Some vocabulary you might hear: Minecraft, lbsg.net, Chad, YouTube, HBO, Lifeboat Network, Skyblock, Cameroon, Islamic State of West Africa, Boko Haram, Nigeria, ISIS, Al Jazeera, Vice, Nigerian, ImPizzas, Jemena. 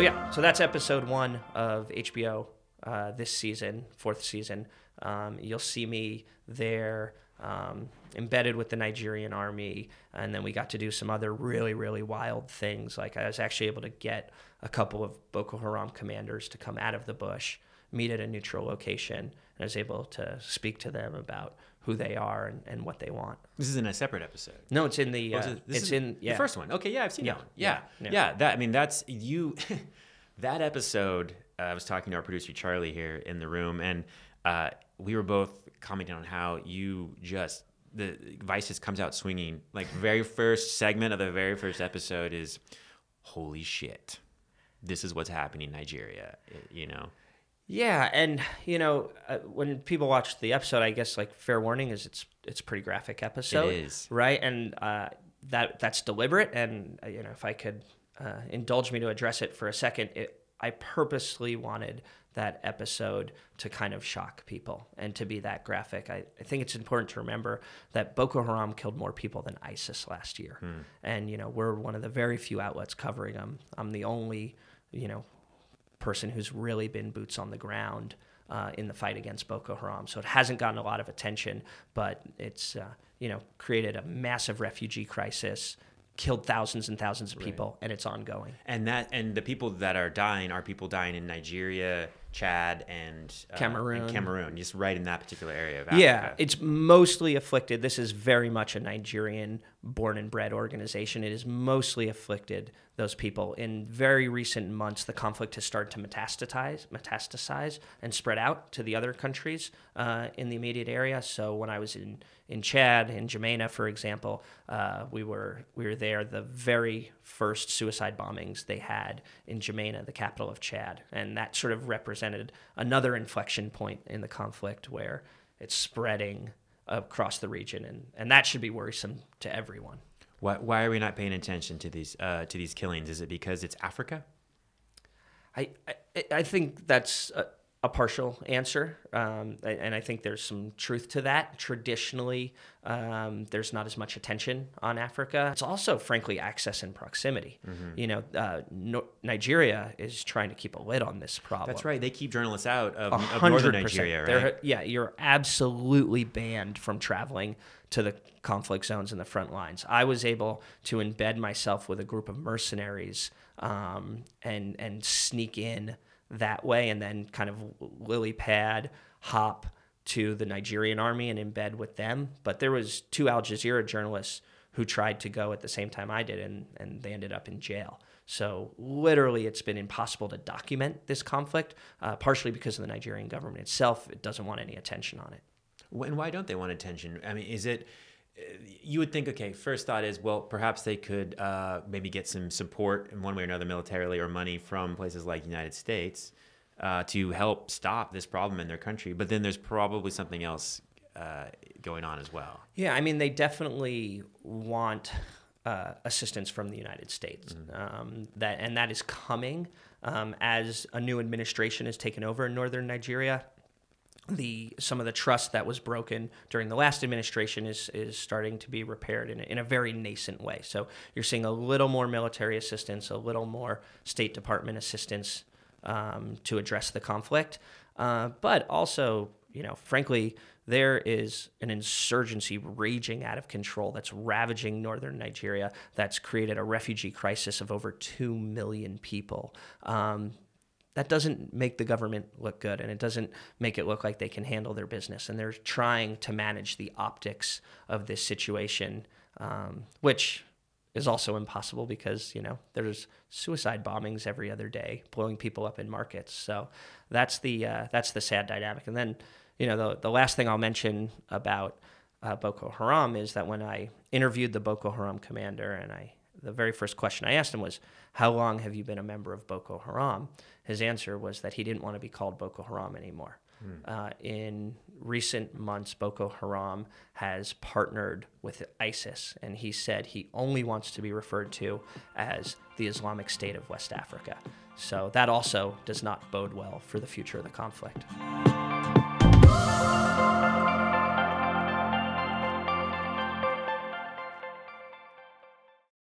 So yeah, so that's episode 1 of HBO this season, 4th season. You'll see me there embedded with the Nigerian army, and then we got to do some other really, really wild things. Like I was actually able to get a couple of Boko Haram commanders to come out of the bush, meet at a neutral location, and I was able to speak to them about who they are and what they want. This is in a separate episode. No, it's in the the first one. Okay, yeah, I've seen that one. Yeah. That, I mean, that's you. That episode, I was talking to our producer Charlie here in the room, and we were both commenting on how you just the Vice just comes out swinging. Like very first segment of the very first episode is, holy shit, this is what's happening in Nigeria. You know. Yeah, and you know, when people watch the episode, I guess like fair warning is it's a pretty graphic episode, it is. Right? And that's deliberate. And you know, if I could indulge me to address it for a second, I purposely wanted that episode to kind of shock people and to be that graphic. I think it's important to remember that Boko Haram killed more people than ISIS last year, and you know, we're one of the very few outlets covering them. I'm the only, you know, person who's really been boots on the ground in the fight against Boko Haram. So it hasn't gotten a lot of attention, but it's you know, created a massive refugee crisis, killed thousands and thousands of people, right. And it's ongoing. And the people that are dying are people dying in Nigeria, Chad, and Cameroon. Just right in that particular area of Africa. Yeah, it's mostly afflicted. This is very much a Nigerian born and bred organization. It is mostly afflicted those people. In very recent months, the conflict has started to metastasize and spread out to the other countries in the immediate area. So when I was in Chad, in Jemena, for example, we were there the very first suicide bombings they had in Jemena, the capital of Chad, and that sort of represented another inflection point in the conflict where it's spreading across the region, and that should be worrisome to everyone. Why are we not paying attention to these killings? Is it because it's Africa? I think that's a partial answer, and I think there's some truth to that. Traditionally, there's not as much attention on Africa. It's also, frankly, access and proximity. You know, Nigeria is trying to keep a lid on this problem. That's right. They keep journalists out of northern Nigeria, right? Yeah, you're absolutely banned from traveling to the conflict zones and the front lines. I was able to embed myself with a group of mercenaries and sneak in that way, and then kind of lily pad hop to the Nigerian army and embed with them. But there was 2 Al Jazeera journalists who tried to go at the same time I did, and they ended up in jail. So literally it's been impossible to document this conflict, partially because of the Nigerian government itself. It doesn't want any attention on it. And why don't they want attention? I mean, is it... You would think, okay, first thought is, well, perhaps they could maybe get some support in one way or another militarily or money from places like the United States to help stop this problem in their country. But then there's probably something else going on as well. Yeah, I mean, they definitely want assistance from the United States. And that is coming as a new administration is taken over in northern Nigeria. Some of the trust that was broken during the last administration is starting to be repaired in a very nascent way. So you're seeing a little more military assistance, a little more State Department assistance to address the conflict. But also, you know, frankly, there is an insurgency raging out of control that's ravaging northern Nigeria, that's created a refugee crisis of over 2 million people. That doesn't make the government look good, and it doesn't make it look like they can handle their business. And they're trying to manage the optics of this situation, which is also impossible because, you know, there's suicide bombings every other day, blowing people up in markets. So that's the sad dynamic. And then, you know, the last thing I'll mention about Boko Haram is that when I interviewed the Boko Haram commander, and the very first question I asked him was, how long have you been a member of Boko Haram? His answer was that he didn't want to be called Boko Haram anymore. In recent months, Boko Haram has partnered with ISIS, and he said he only wants to be referred to as the Islamic State of West Africa. So that also does not bode well for the future of the conflict.